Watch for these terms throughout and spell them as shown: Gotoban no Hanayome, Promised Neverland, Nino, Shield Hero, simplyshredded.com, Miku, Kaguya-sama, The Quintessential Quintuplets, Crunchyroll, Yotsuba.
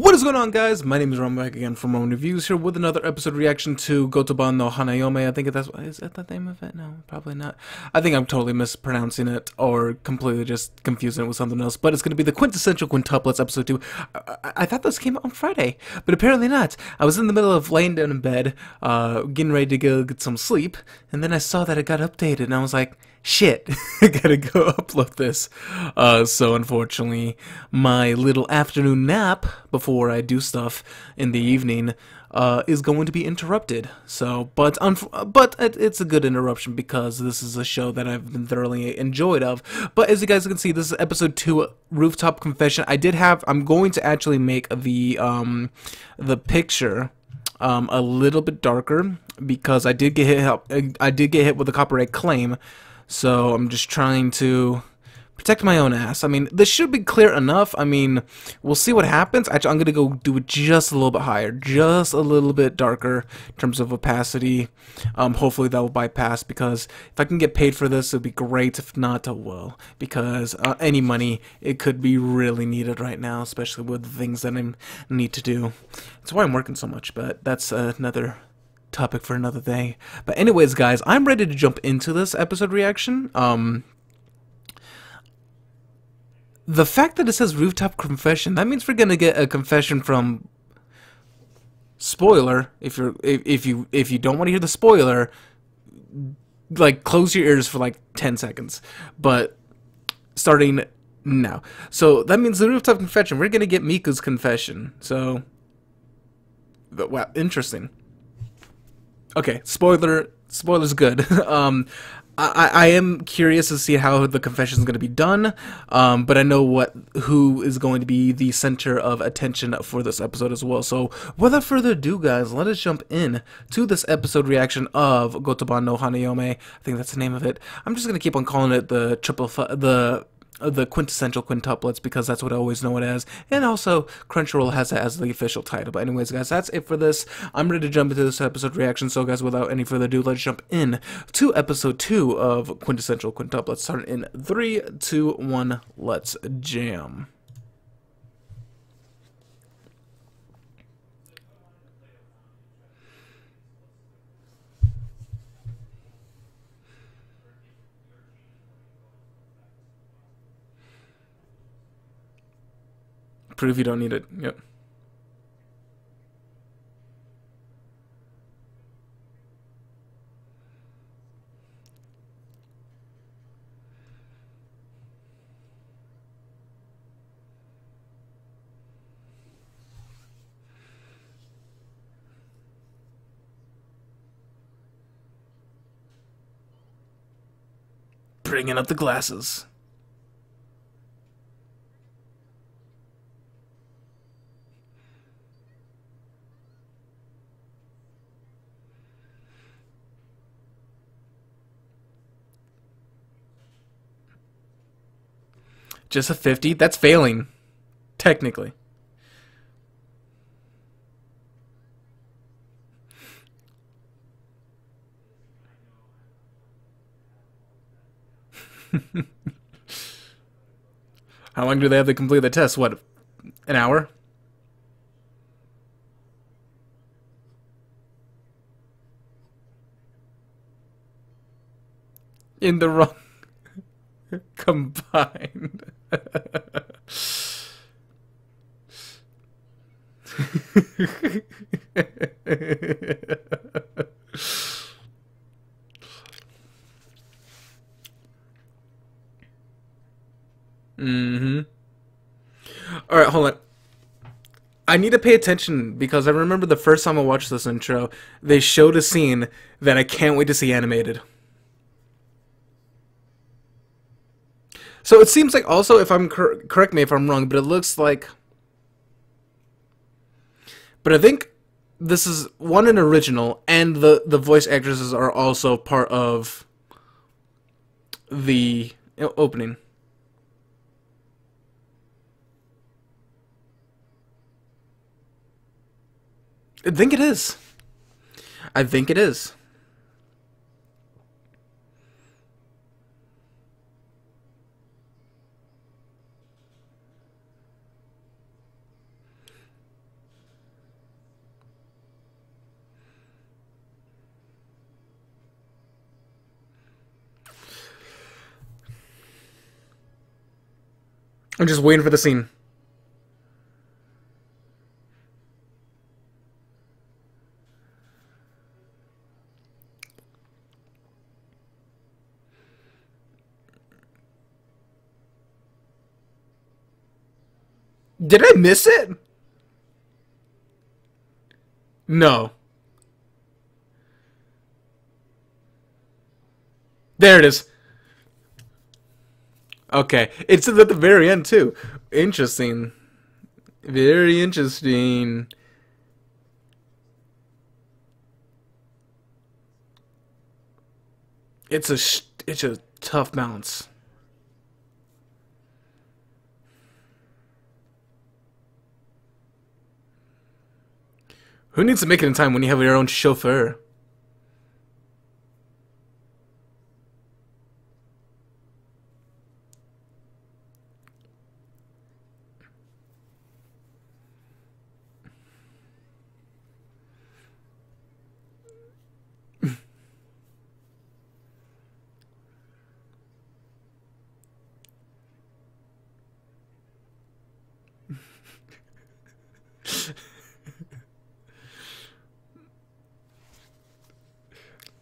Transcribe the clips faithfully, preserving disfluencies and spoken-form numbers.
What is going on, guys? My name is Ron, back again from Ron Reviews, here with another episode reaction to Gotoban no Hanayome. I think that's, is that the name of it? No, probably not. I think I'm totally mispronouncing it or completely just confusing it with something else, but it's going to be The Quintessential Quintuplets episode two. I, I, I thought this came out on Friday, but apparently not. I was in the middle of laying down in bed, uh, getting ready to go get some sleep, and then I saw that it got updated, and I was like, shit, I gotta go upload this. Uh, so unfortunately, my little afternoon nap before I do stuff in the evening uh, is going to be interrupted. So, but but it, it's a good interruption because this is a show that I've been thoroughly enjoyed of. But as you guys can see, this is episode two, Rooftop Confession. I did have. I'm going to actually make the um, the picture um, a little bit darker because I did get hit. I did get hit with a copyright claim. So I'm just trying to protect my own ass. I mean, this should be clear enough. I mean, we'll see what happens. Actually, I'm going to go do it just a little bit higher, just a little bit darker in terms of opacity. Um, hopefully that will bypass, because if I can get paid for this, it would be great. If not, I will, because uh, any money, it could be really needed right now, especially with the things that I need to do. That's why I'm working so much, but that's uh, another topic for another day. But anyways, guys, I'm ready to jump into this episode reaction. Um, the fact that it says Rooftop Confession, that means we're gonna get a confession from. Spoiler: if you're if, if you if you don't want to hear the spoiler, like, close your ears for like ten seconds. But starting now, so that means the Rooftop Confession. We're gonna get Miku's confession. So, but, wow, interesting. Okay, spoiler, spoiler's good. um, I, I am curious to see how the confession is going to be done, um, but I know what who is going to be the center of attention for this episode as well. So without further ado, guys, let us jump in to this episode reaction of Gotoban no Hanayome. I think that's the name of it. I'm just going to keep on calling it the triple the the Quintessential Quintuplets, because that's what I always know it as, and also Crunchyroll has it as the official title. But anyways, guys, that's it for this. I'm ready to jump into this episode reaction, so guys, without any further ado, let's jump in to episode two of Quintessential Quintuplets, starting in three, two, one, let's jam. Prove you don't need it. Yep. Bringing up the glasses. Just a fifty? That's failing. Technically. How long do they have to complete the test? What, an hour? In the wrong... combined. Mm-hmm. All right, hold on. I need to pay attention, because I remember the first time I watched this intro, they showed a scene that I can't wait to see animated. So it seems like, also, if I'm cor correct me if I'm wrong, but it looks like, but I think this is one an original, and the the voice actresses are also part of the opening. I think it is. I think it is. I'm just waiting for the scene. Did I miss it? No. There it is. Okay. It's at the very end, too. Interesting. Very interesting. It's a sh it's a tough balance. Who needs to make it in time when you have your own chauffeur?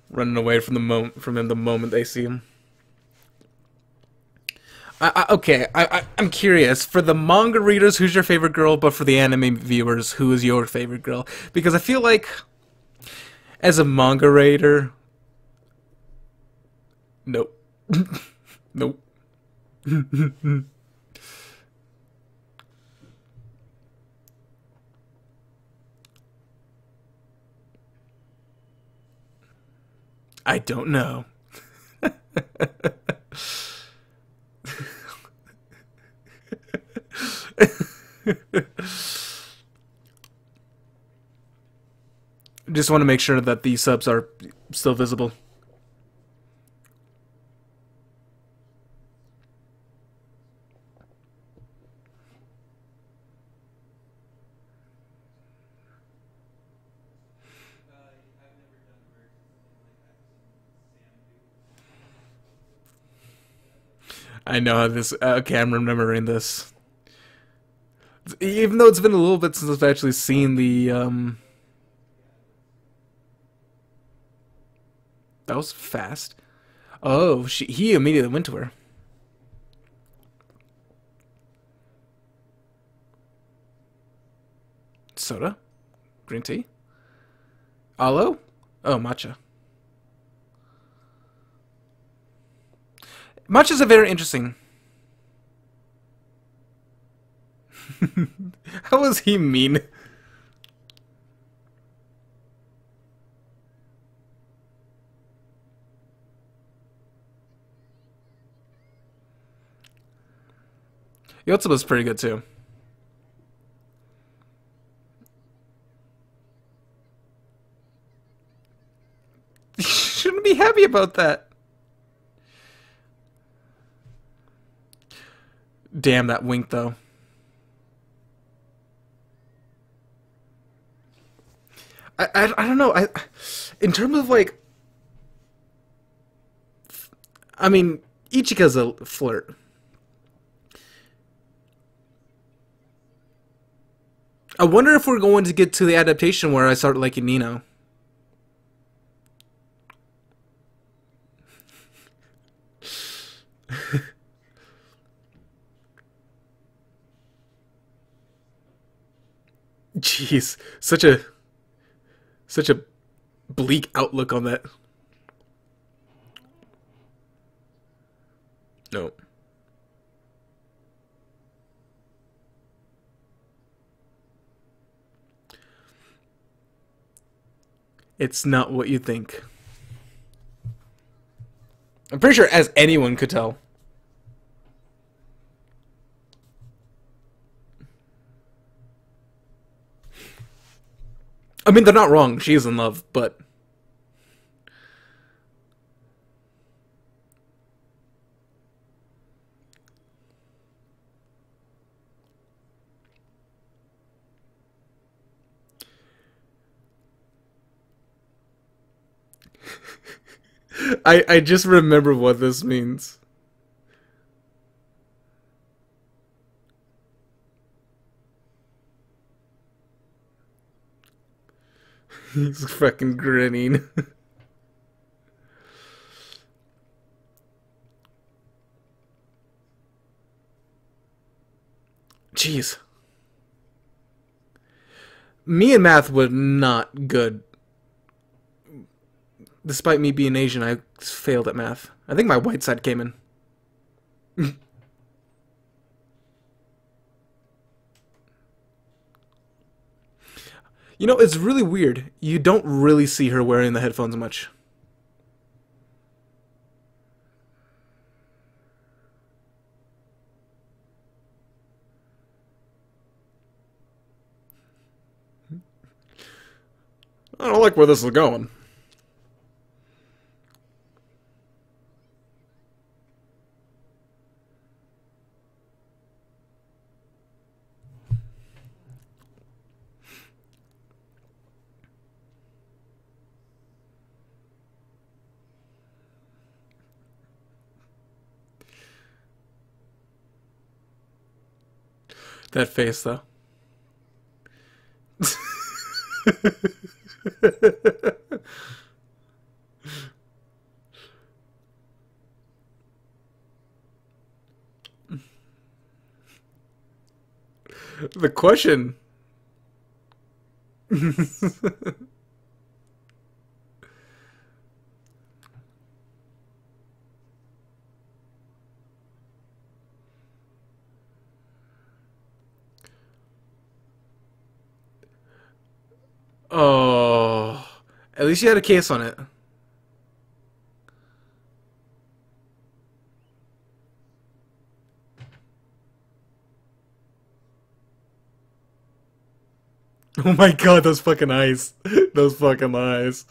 Running away from the moment from him the moment they see him. I, I, okay, I, I, I'm curious. For the manga readers, who's your favorite girl? But for the anime viewers, who is your favorite girl? Because I feel like, as a manga reader, nope, nope. I don't know. Just want to make sure that these subs are still visible. I know how this. Okay, I'm remembering this. Even though it's been a little bit since I've actually seen the. Um... That was fast. Oh, she, he immediately went to her. Soda? Green tea? Aloe? Oh, matcha. Matchas are very interesting. How was he mean? Yotsuba's pretty good too. You shouldn't be happy about that. Damn that wink though. I, I I don't know. I in terms of like, I mean, Ichika's a flirt. I wonder if we're going to get to the adaptation where I start liking Nino. Jeez, such a such a bleak outlook on that. No. It's not what you think. I'm pretty sure as anyone could tell. I mean, they're not wrong. She is in love, but... I, I just remember what this means. He's fucking grinning. Jeez. Me and math were not good. Despite me being Asian, I failed at math. I think my white side came in. You know, it's really weird. You don't really see her wearing the headphones much. I don't like where this is going. That face, though. The question. Oh, at least you had a case on it. Oh my god, those fucking eyes. Those fucking eyes.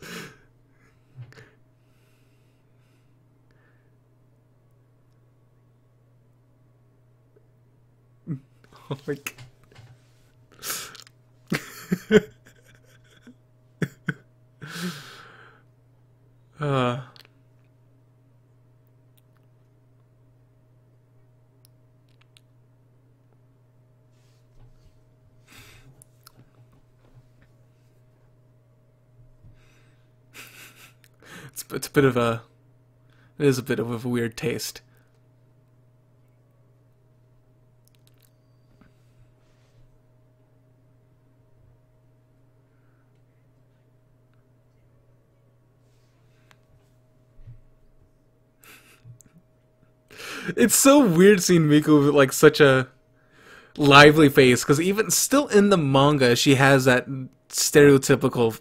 Oh my god. Uh. It's, it's a bit of a, it is a bit of a weird taste. It's so weird seeing Miku with, like, such a lively face, because even still in the manga, she has that stereotypical,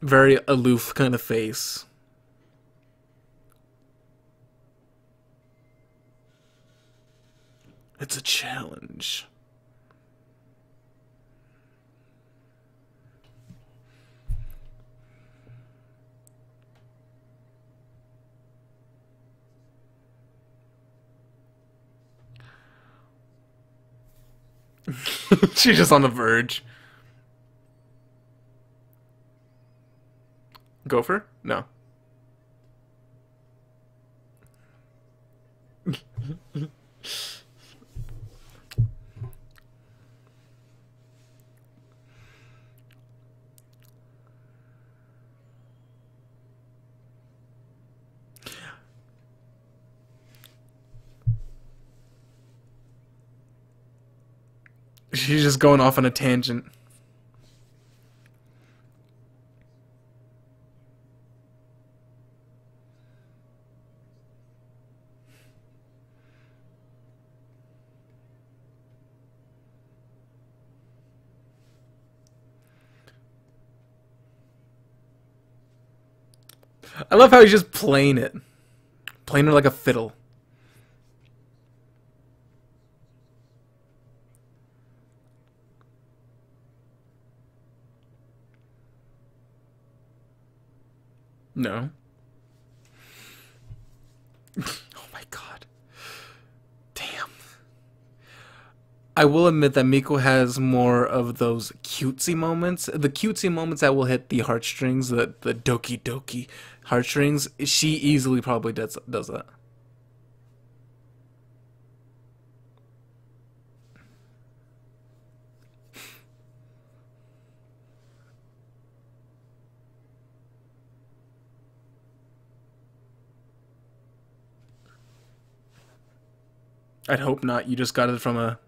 very aloof kind of face. It's a challenge. She's just on the verge. Gopher? No. She's just going off on a tangent. I love how he's just playing it. Playing it like a fiddle. No. Oh my god. Damn. I will admit that Miku has more of those cutesy moments. The cutesy moments that will hit the heartstrings, the, the doki doki heartstrings, she easily probably does, does that. I'd hope not. You just got it from a...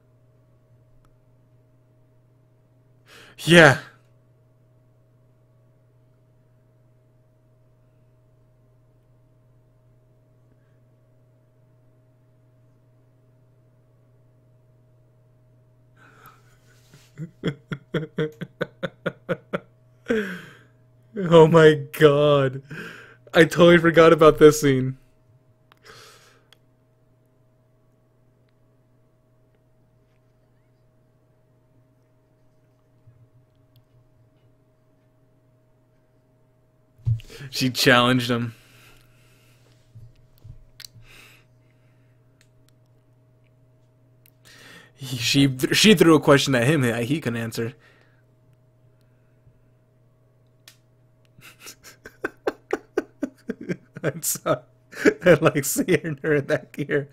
Yeah. Oh my god. I totally forgot about this scene. She challenged him. He, she she threw a question at him that he couldn't answer. I saw, I like seeing her in that gear.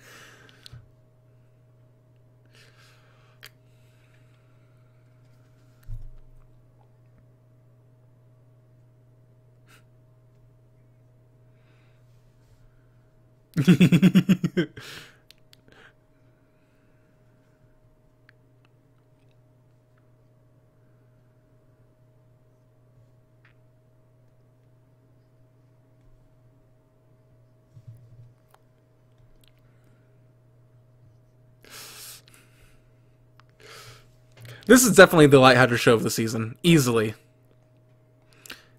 This is definitely the light hider show of the season, easily.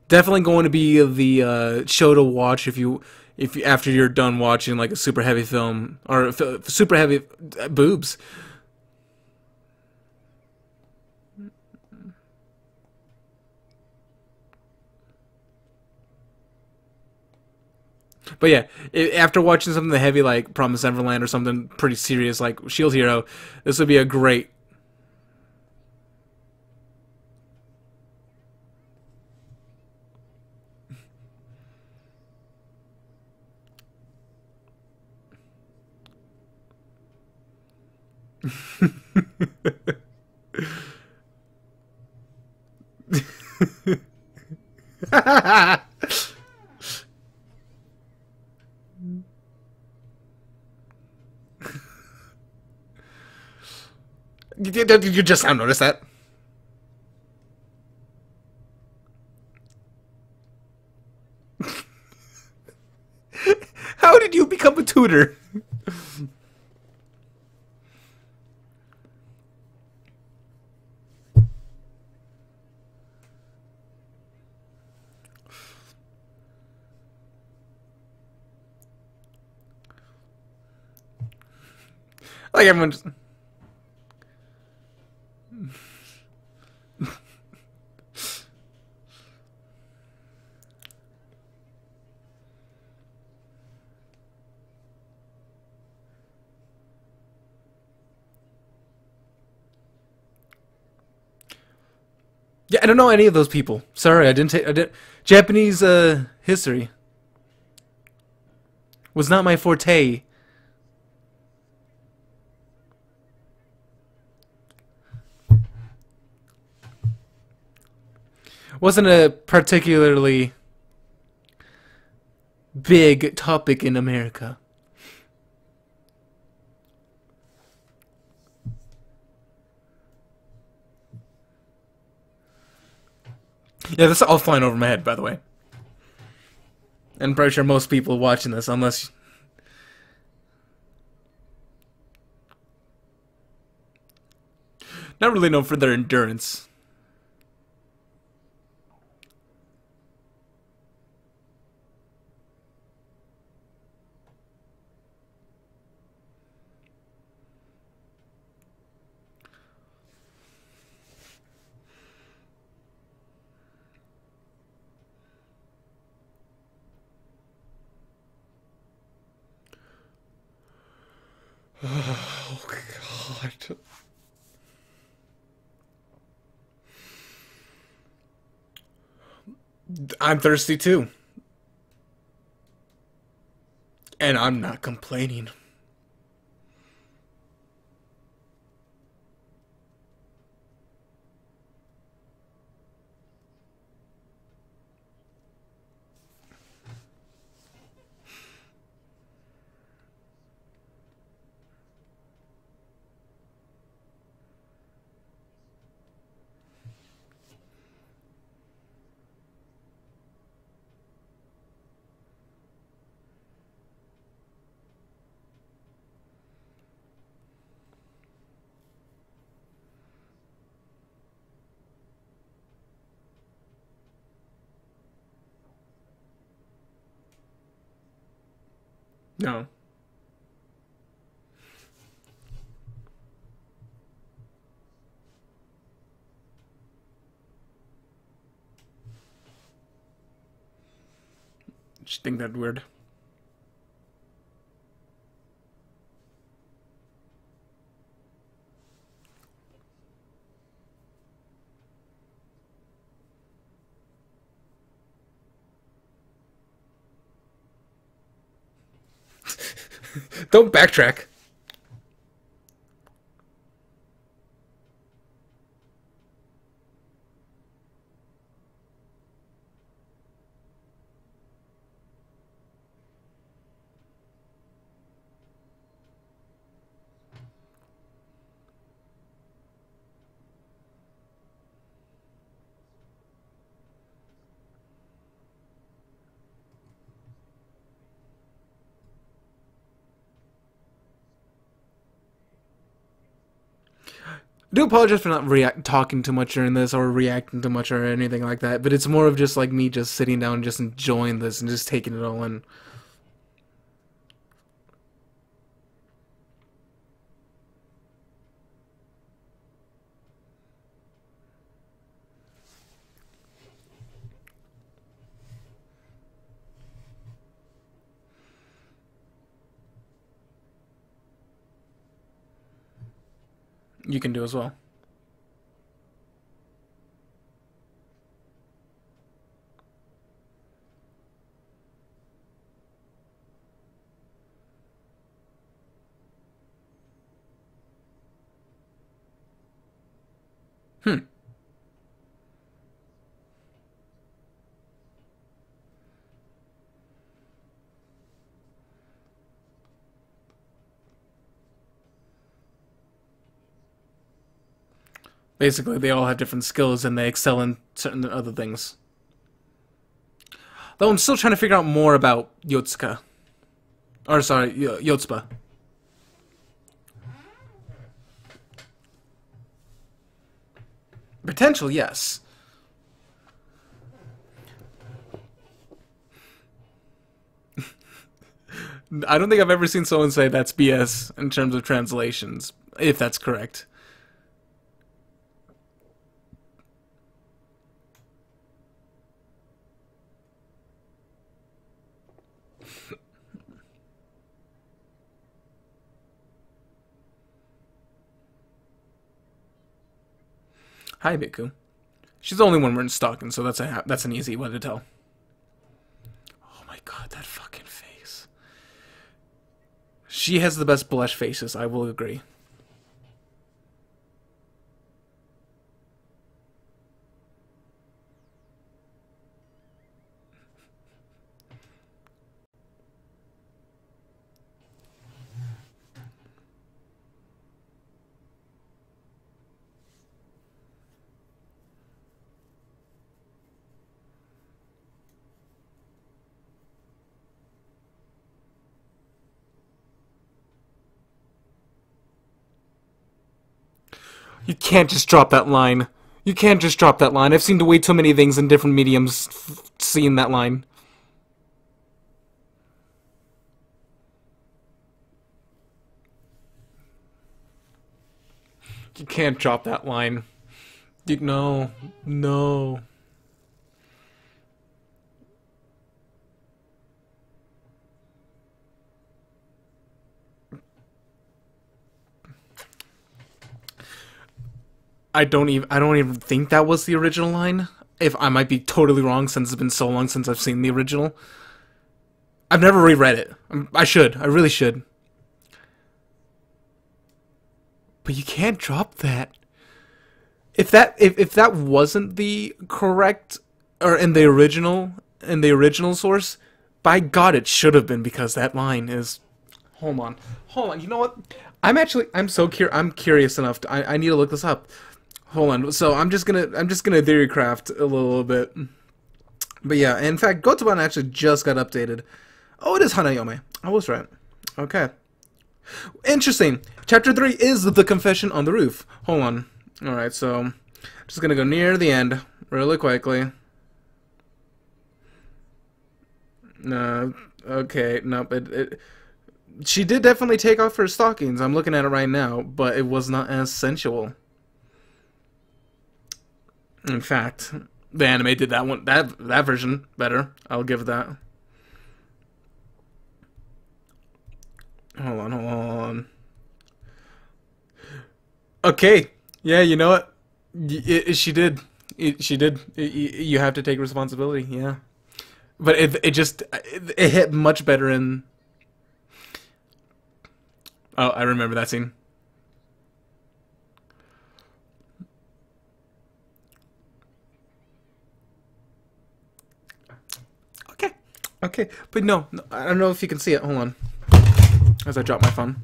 Definitely going to be the uh, show to watch if you if you, after you're done watching like a super heavy film or f super heavy uh, boobs. But yeah, it, after watching something heavy like Promised Neverland or something pretty serious like Shield Hero, this would be a great. Did you just now notice that? How did you become a tutor? Like everyone just... Yeah, I don't know any of those people. Sorry, I didn't take I didn't Japanese uh history was not my forte. Wasn't a particularly big topic in America. Yeah, this is all flying over my head, by the way. I'm pretty sure most people watching this, unless... Not really known for their endurance. Oh, God. I'm thirsty, too. And I'm not complaining. No. Just think that weird. Don't backtrack. I do apologize for not react talking too much during this or reacting too much or anything like that, but it's more of just like me just sitting down and just enjoying this and just taking it all in. You can do as well. Hmm. Basically, they all have different skills, and they excel in certain other things. Though I'm still trying to figure out more about Yotsuba. Or, sorry, Yotsuba. Potential, yes. I don't think I've ever seen someone say that's B S in terms of translations, if that's correct. Hi, Miku. She's the only one we're in stocking, so that's a that's an easy one to tell. Oh my god, that fucking face. She has the best blush faces, I will agree. You can't just drop that line. You can't just drop that line. I've seen way too many things in different mediums f seeing that line. You can't drop that line. You, no. No. I don't even I don't even think that was the original line. If I might be totally wrong, since it's been so long since I've seen the original. I've never reread it. I should. I really should. But you can't drop that. If that if if that wasn't the correct or in the original in the original source, by God, it should have been, because that line is. Hold on. Hold on. You know what? I'm actually I'm so cur I'm curious enough to, I I need to look this up. Hold on. So I'm just gonna I'm just gonna theorycraft a little bit, but yeah. In fact, Gotoban actually just got updated. Oh, it is Hanayome. I was right. Okay. Interesting. Chapter three is the confession on the roof. Hold on. All right. So I'm just gonna go near the end really quickly. No. Uh, okay. Nope. It. it She did definitely take off her stockings. I'm looking at it right now, but it was not as sensual. In fact, the anime did that one, that that version better. I'll give that. Hold on, hold on. Okay, yeah, you know what? It, it, she did. It, she did. It, it, you have to take responsibility. Yeah, but it it just it, it hit much better in. Oh, I remember that scene. Okay. Okay. But no, no, I don't know if you can see it. Hold on. As I drop my phone.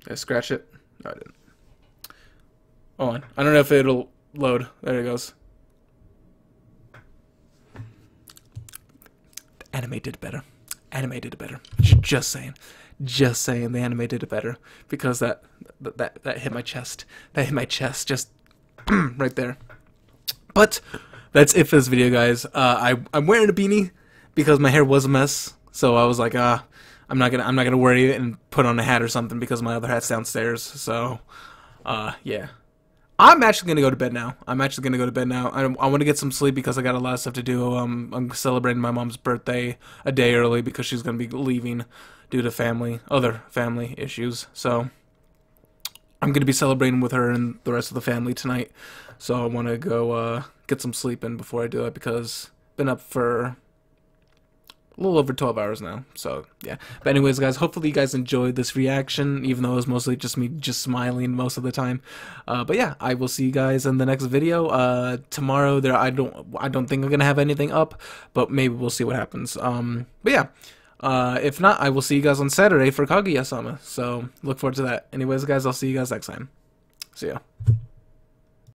Did I scratch it? No, I didn't. Hold on. I don't know if it'll load. There it goes. The anime did better. Anime did better. Just saying. Just saying, the anime did it better because that that that hit my chest. That hit my chest just right there. But that's it for this video, guys. Uh, I I'm wearing a beanie because my hair was a mess, so I was like, ah, uh, I'm not gonna I'm not gonna worry and put on a hat or something because my other hat's downstairs. So, uh, yeah, I'm actually gonna go to bed now. I'm actually gonna go to bed now. I I want to get some sleep because I got a lot of stuff to do. Um, I'm celebrating my mom's birthday a day early because she's gonna be leaving due to family, other family issues, so I'm going to be celebrating with her and the rest of the family tonight, so I want to go uh, get some sleep in before I do it, because I've been up for a little over twelve hours now, so yeah. But anyways, guys, hopefully you guys enjoyed this reaction, even though it was mostly just me just smiling most of the time, uh, but yeah, I will see you guys in the next video, uh, tomorrow. There, I don't, I don't think I'm going to have anything up, but maybe we'll see what happens, um, but yeah. Uh, if not, I will see you guys on Saturday for Kaguya-sama, so look forward to that. Anyways, guys, I'll see you guys next time. See ya.